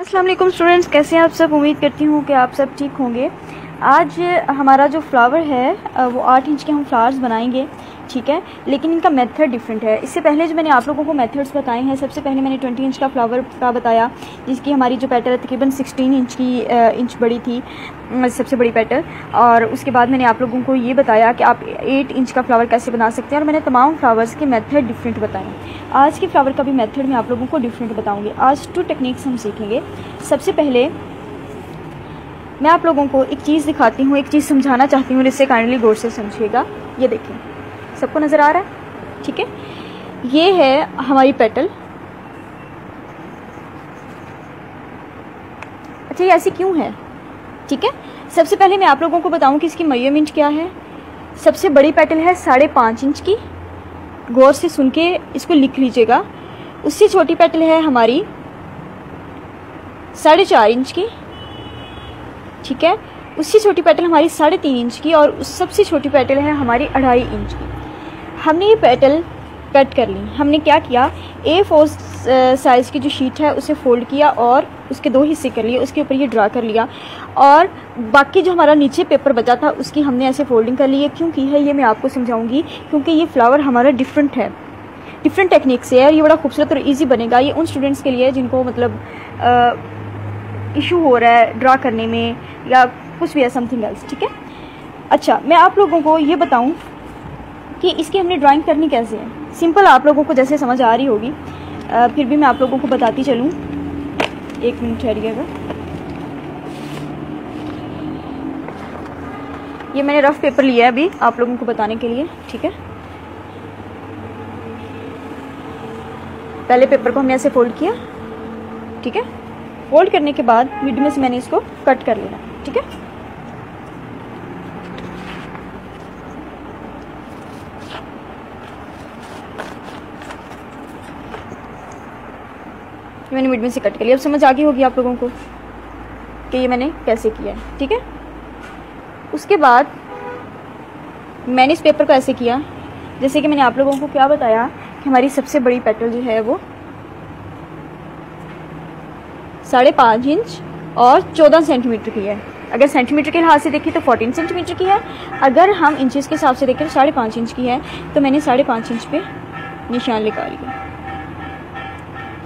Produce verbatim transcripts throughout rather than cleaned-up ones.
अस्सलाम वालेकुम स्टूडेंट्स, कैसे हैं आप सब। उम्मीद करती हूँ कि आप सब ठीक होंगे। आज हमारा जो फ्लावर है वो आठ इंच के हम फ्लावर्स बनाएंगे, ठीक है। लेकिन इनका मेथड डिफरेंट है। इससे पहले जो मैंने आप लोगों को मेथड्स बताए हैं, सबसे पहले मैंने बीस इंच का फ्लावर का बताया, जिसकी हमारी जो पेटल है तकरीबन सोलह इंच की आ, इंच बड़ी थी, सबसे बड़ी पेटल। और उसके बाद मैंने आप लोगों को ये बताया कि आप आठ इंच का फ्लावर कैसे बना सकते हैं। और मैंने तमाम फ्लावर्स के मेथड डिफरेंट बताए। आज के फ्लावर का भी मेथड मैं आप लोगों को डिफरेंट बताऊँगी। आज टू टेक्निक्स हम सीखेंगे। सबसे पहले मैं आप लोगों को एक चीज़ दिखाती हूँ, एक चीज़ समझाना चाहती हूँ, जिससे काइंडली गौर से समझिएगा। ये देखें, सबको नज़र आ रहा है, ठीक है। ये है हमारी पेटल। अच्छा, ये ऐसी क्यों है, ठीक है। सबसे पहले मैं आप लोगों को बताऊँ कि इसकी मेजरमेंट क्या है। सबसे बड़ी पेटल है साढ़े पाँच इंच की, गौर से सुन के इसको लिख लीजिएगा। उससे छोटी पेटल है हमारी साढ़े चार इंच की, ठीक है। उससे छोटी पेटल हमारी साढ़े तीन इंच की, और उस सबसे छोटी पेटल है हमारी अढ़ाई इंच की। हमने ये पेटल कट कर ली। हमने क्या किया, ए फोर साइज़ की जो शीट है उसे फोल्ड किया और उसके दो हिस्से कर लिए। उसके ऊपर ये ड्रा कर लिया, और बाकी जो हमारा नीचे पेपर बचा था उसकी हमने ऐसे फोल्डिंग कर ली है। क्यों की है ये मैं आपको समझाऊँगी, क्योंकि ये फ्लावर हमारा डिफरेंट है, डिफरेंट टेक्निक से है। ये बड़ा खूबसूरत और ईजी बनेगा। ये उन स्टूडेंट्स के लिए जिनको मतलब इशू हो रहा है ड्रा करने में या कुछ भी है, समथिंग एल्स, ठीक है। अच्छा, मैं आप लोगों को ये बताऊं कि इसकी हमने ड्राइंग करनी कैसे है। सिंपल, आप लोगों को जैसे समझ आ रही होगी, आ, फिर भी मैं आप लोगों को बताती चलूं। एक मिनट ठहरिएगा। ये मैंने रफ पेपर लिया है अभी आप लोगों को बताने के लिए, ठीक है। पहले पेपर को हमने ऐसे फोल्ड किया, ठीक है। फोल्ड करने के बाद मिड में से मैंने इसको कट कर लेना, ठीक है। मैंने मिड में से कट कर लिया। अब समझ आ गई होगी आप लोगों को कि ये मैंने कैसे किया है, ठीक है। उसके बाद मैंने इस पेपर को ऐसे किया, जैसे कि मैंने आप लोगों को क्या बताया कि हमारी सबसे बड़ी पेटल जो है वो साढ़े पाँच इंच और चौदह सेंटीमीटर की है। अगर सेंटीमीटर के लिहाज से देखें तो चौदह सेंटीमीटर की है। अगर हम इंचेस के हिसाब से देखें तो साढ़े पाँच इंच की है। तो मैंने साढ़े पाँच इंच पे निशान लगा लिया,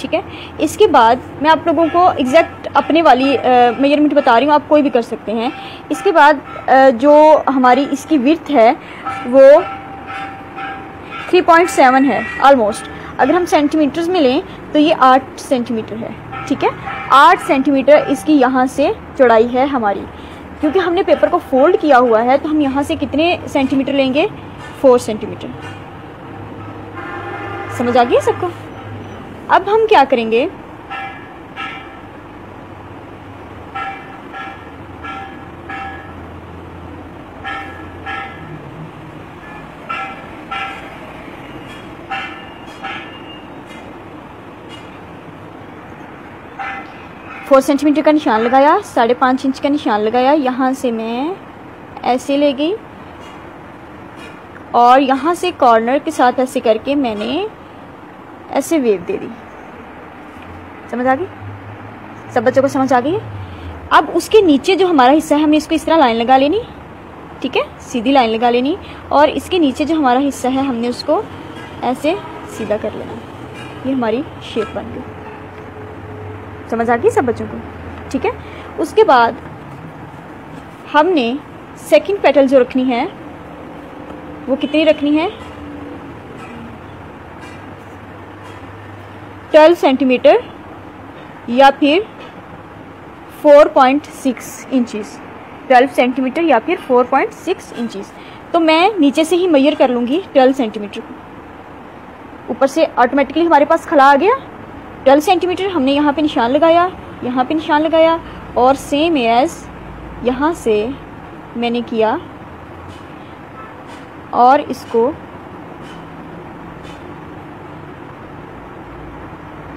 ठीक है। इसके बाद मैं आप लोगों को एग्जैक्ट अपने वाली मेजरमेंट बता रही हूँ, आप कोई भी कर सकते हैं। इसके बाद आ, जो हमारी इसकी विड्थ है वो थ्री पॉइंट सेवन है आलमोस्ट। अगर हम सेंटीमीटर्स में लें तो ये आठ सेंटीमीटर है, ठीक है। आठ सेंटीमीटर इसकी यहाँ से चौड़ाई है हमारी। क्योंकि हमने पेपर को फोल्ड किया हुआ है तो हम यहाँ से कितने सेंटीमीटर लेंगे, फोर सेंटीमीटर। समझ आ गई सबको। अब हम क्या करेंगे, फोर सेंटीमीटर का निशान लगाया, साढ़े पाँच इंच का निशान लगाया। यहाँ से मैं ऐसे ले गई और यहाँ से कॉर्नर के साथ ऐसे करके मैंने ऐसे वेव दे दी। समझ आ गई, सब बच्चों को समझ आ गई है। अब उसके नीचे जो हमारा हिस्सा है हमने इसको इस तरह लाइन लगा लेनी, ठीक है, सीधी लाइन लगा लेनी। और इसके नीचे जो हमारा हिस्सा है हमने उसको ऐसे सीधा कर लेना। ये हमारी शेप बन गई। समझ आ गई सब बच्चों को, ठीक है। उसके बाद हमने सेकंड पेटल जो रखनी है वो कितनी रखनी है, बारह सेंटीमीटर या फिर चार पॉइंट सिक्स इंचेस। बारह सेंटीमीटर या फिर चार पॉइंट सिक्स इंचेस। तो मैं नीचे से ही मेजर कर लूँगी बारह सेंटीमीटर को। ऊपर से ऑटोमेटिकली हमारे पास खला आ गया। बारह सेंटीमीटर हमने यहाँ पे निशान लगाया, यहाँ पे निशान लगाया, और सेम एज यहाँ से मैंने किया और इसको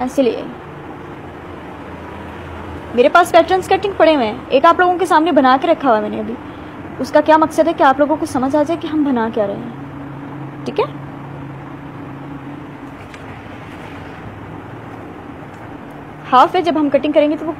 ऐसे ले आई। मेरे पास पैटर्न्स कटिंग पड़े हुए हैं, एक आप लोगों के सामने बना के रखा हुआ है मैंने अभी। उसका क्या मकसद है कि आप लोगों को समझ आ जाए कि हम बना क्या रहे हैं, ठीक है। हाफ है, जब हम कटिंग करेंगे तो वो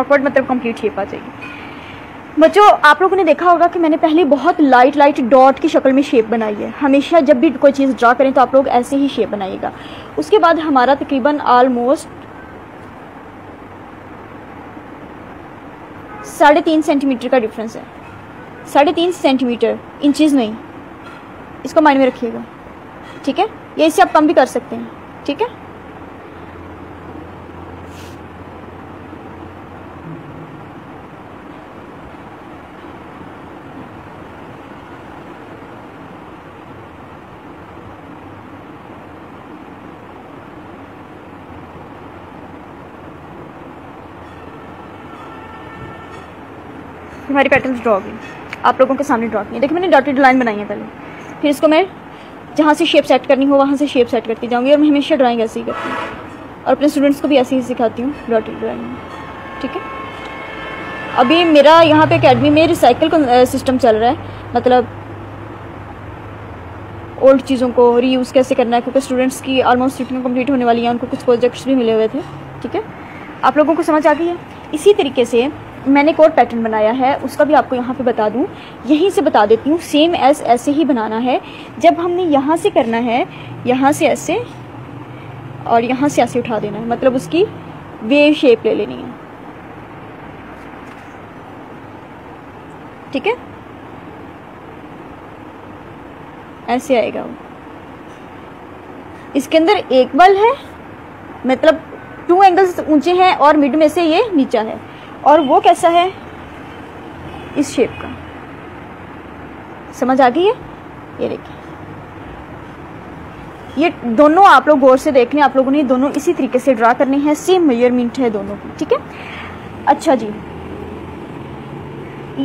ऑकवर्ड मतलब कंप्लीट शेप आ जाएगी। बच्चों आप लोगों ने देखा होगा कि मैंने पहले बहुत लाइट लाइट डॉट की शक्ल में शेप बनाई है। हमेशा जब भी कोई चीज़ ड्रा करें तो आप लोग ऐसे ही शेप बनाइएगा। उसके बाद हमारा तकरीबन ऑलमोस्ट साढ़े तीन सेंटीमीटर का डिफरेंस है, साढ़े तीन सेंटीमीटर, इंचज़ नहीं, इसको माइंड में रखिएगा, ठीक है। या इससे आप कम भी कर सकते हैं, ठीक है। हमारी पैटर्न्स ड्रॉ हो गई, आप लोगों के सामने ड्रॉ किए। देखिए मैंने डॉटेड लाइन बनाई है पहले, फिर इसको मैं जहाँ से शेप सेट करनी हो वहाँ से शेप सेट करती जाऊँगी। और मैं हमेशा ड्राइंग ऐसे ही करती हूँ और अपने स्टूडेंट्स को भी ऐसे ही सिखाती हूँ, डॉटेड ड्राइंग, ठीक है। अभी मेरा यहाँ पे अकेडमी में रिसाइकल सिस्टम चल रहा है, मतलब ओल्ड चीज़ों को रीयूज़ कैसे करना है, क्योंकि स्टूडेंट्स की ऑलमोस्ट सीटिंग कम्प्लीट होने वाली है, उनको कुछ प्रोजेक्ट्स भी मिले हुए थे, ठीक है। आप लोगों को समझ आ गई है। इसी तरीके से मैंने एक और पैटर्न बनाया है, उसका भी आपको यहाँ पे बता दूँ, यहीं से बता देती हूँ। सेम एस ऐसे ही बनाना है। जब हमने यहाँ से करना है, यहाँ से ऐसे और यहाँ से ऐसे उठा देना है, मतलब उसकी वेव शेप ले लेनी है, ठीक है। ऐसे आएगा वो, इसके अंदर एक बल है, मतलब टू एंगल्स ऊंचे हैं और मिड में से ये नीचा है, और वो कैसा है, इस शेप का। समझ आ गई है। ये देखिए ये दोनों आप लोग गौर से देख लें, आप लोगों ने दोनों इसी तरीके से ड्रा करने हैं, सेम मेजरमेंट है दोनों की, ठीक है। अच्छा जी,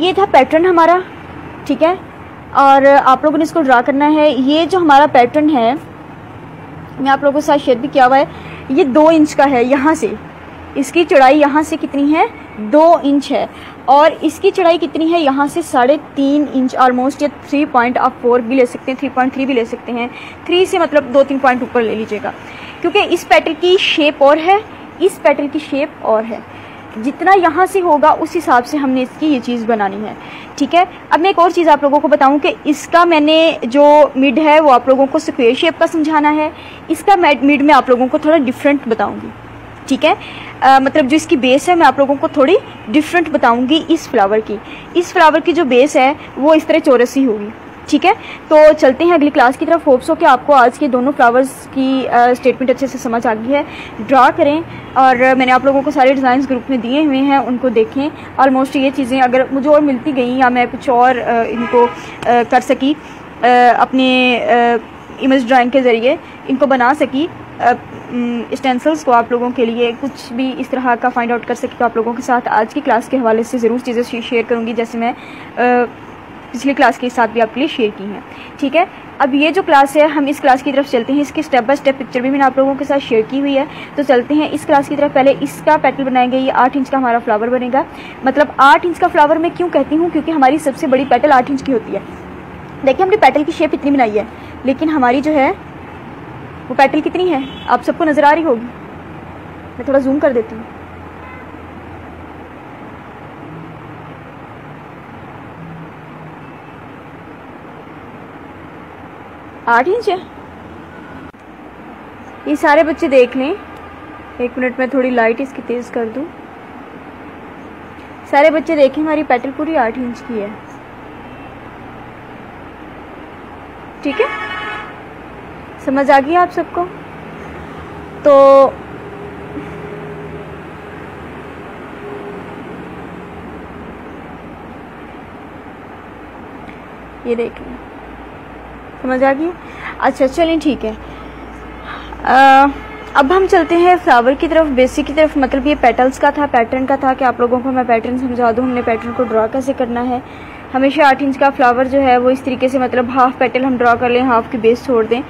ये था पैटर्न हमारा, ठीक है। और आप लोगों ने इसको ड्रा करना है। ये जो हमारा पैटर्न है, मैं आप लोगों के साथ शेयर भी किया हुआ है, ये दो इंच का है। यहाँ से इसकी चौड़ाई यहाँ से कितनी है, दो इंच है, और इसकी चौड़ाई कितनी है यहाँ से, साढ़े तीन इंच ऑलमोस्ट, या थ्री पॉइंट आप फोर भी ले सकते हैं, थ्री पॉइंट थ्री भी ले सकते हैं, थ्री से मतलब दो तीन पॉइंट ऊपर ले लीजिएगा, क्योंकि इस पैटर्न की शेप और है, इस पैटर्न की शेप और है। जितना यहाँ से होगा उस हिसाब से हमने इसकी ये चीज़ बनानी है, ठीक है। अब मैं एक और चीज़ आप लोगों को बताऊँ कि इसका मैंने जो मिड है वो आप लोगों को स्क्वेयर शेप का समझाना है, इसका मिड में आप लोगों को थोड़ा डिफरेंट बताऊँगी, ठीक है। आ, मतलब जो इसकी बेस है मैं आप लोगों को थोड़ी डिफरेंट बताऊंगी। इस फ्लावर की इस फ्लावर की जो बेस है वो इस तरह चौरस ही होगी, ठीक है। तो चलते हैं अगली क्लास की तरफ। होप्स हो कि आपको आज के दोनों फ्लावर्स की स्टेटमेंट अच्छे से समझ आ गई है। ड्रा करें, और मैंने आप लोगों को सारे डिज़ाइंस ग्रुप में दिए हुए हैं, उनको देखें। ऑलमोस्ट ये चीज़ें अगर मुझे और मिलती गई या मैं कुछ और आ, इनको आ, कर सकी, आ, अपने इमेज ड्राइंग के ज़रिए इनको बना सकी, स्टेंसिल्स को आप लोगों के लिए कुछ भी इस तरह का फाइंड आउट कर सके, तो आप लोगों के साथ आज की क्लास के हवाले से ज़रूर चीज़ें शेयर करूँगी, जैसे मैं आ, पिछली क्लास के साथ भी आपके लिए शेयर की हैं, ठीक है। अब ये जो क्लास है, हम इस क्लास की तरफ चलते हैं। इसकी स्टेप बाय स्टेप पिक्चर भी मैंने आप लोगों के साथ शेयर की हुई है, तो चलते हैं इस क्लास की तरफ। पहले इसका पैटर्न बनाएंगे, ये आठ इंच का हमारा फ्लावर बनेगा। मतलब आठ इंच का फ्लावर मैं क्यों कहती हूँ, क्योंकि हमारी सबसे बड़ी पैटर्न आठ इंच की होती है। देखिए हमने पैटर्न की शेप इतनी बनाई है, लेकिन हमारी जो है वो पैटर्न कितनी है, आप सबको नज़र आ रही होगी। मैं थोड़ा जूम कर देती हूँ, आठ इंच है। ये सारे बच्चे देख लें, एक मिनट में थोड़ी लाइट इसकी तेज़ कर दूँ। सारे बच्चे देखें, हमारी पैटर्न पूरी आठ इंच की है, ठीक है। समझ आ गई आप सबको। तो ये देख लें, समझ आ गई। अच्छा चलें, ठीक है। आ, अब हम चलते हैं फ्लावर की तरफ, बेसिक की तरफ। मतलब ये पेटल्स का था, पैटर्न का था कि आप लोगों को मैं पैटर्न समझा दूँ, हमने पैटर्न को ड्रा कैसे करना है। हमेशा आठ इंच का फ्लावर जो है वो इस तरीके से, मतलब हाफ पेटल हम ड्रा कर लें, हाफ की बेस छोड़ दें।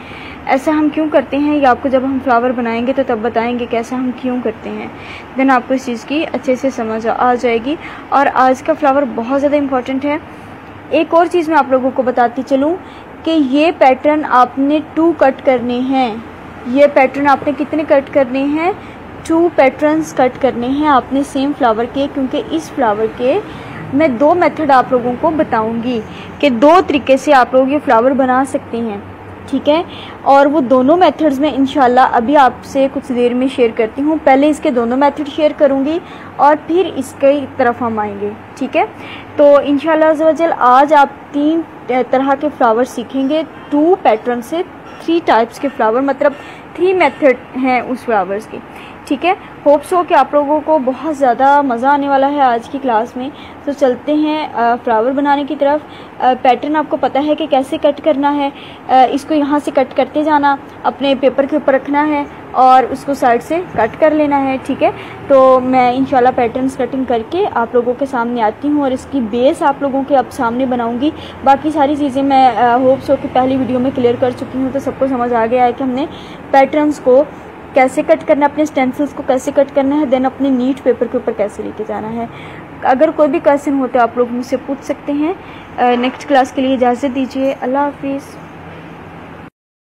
ऐसा हम क्यों करते हैं, या आपको जब हम फ्लावर बनाएंगे तो तब बताएंगे कैसा हम क्यों करते हैं, देन आपको इस चीज़ की अच्छे से समझ आ जाएगी। और आज का फ्लावर बहुत ज़्यादा इम्पॉर्टेंट है। एक और चीज़ मैं आप लोगों को बताती चलूँ कि ये पैटर्न आपने टू कट करने हैं। ये पैटर्न आपने कितने कट करने हैं, टू पैटर्न्स कट करने हैं आपने सेम फ्लावर के, क्योंकि इस फ्लावर के मैं दो मेथड आप लोगों को बताऊंगी कि दो तरीके से आप लोग ये फ्लावर बना सकते हैं, ठीक है। और वो दोनों मेथड्स में इंशाल्लाह अभी आपसे कुछ देर में शेयर करती हूँ। पहले इसके दोनों मेथड शेयर करूँगी और फिर इसके तरफ हम आएंगे, ठीक है। तो इंशाल्लाह अज़्ज़वजल आज आप तीन तरह के फ्लावर सीखेंगे, टू पैटर्न से थ्री टाइप्स के फ्लावर, मतलब थ्री मेथड हैं उस फ्लावर्स के, ठीक है। होप्स हो कि आप लोगों को बहुत ज़्यादा मज़ा आने वाला है आज की क्लास में। तो चलते हैं फ्लावर बनाने की तरफ। पैटर्न आपको पता है कि कैसे कट करना है। आ, इसको यहाँ से कट करते जाना, अपने पेपर के ऊपर रखना है और उसको साइड से कट कर लेना है, ठीक है। तो मैं इंशाल्लाह पैटर्न्स कटिंग करके आप लोगों के सामने आती हूँ और इसकी बेस आप लोगों के अब सामने बनाऊँगी। बाकी सारी चीज़ें मैं होप्स हो कि पहली वीडियो में क्लियर कर चुकी हूँ, तो सबको समझ आ गया है कि हमने पैटर्न्स को कैसे कट करना है, अपने स्टेंसिल्स को कैसे कट करना है, देन अपने नीट पेपर के ऊपर कैसे लेके जाना है। अगर कोई भी क्वेश्चन हो तो आप लोग मुझसे पूछ सकते हैं। नेक्स्ट क्लास के लिए इजाज़त दीजिए। अल्लाह हाफिज़।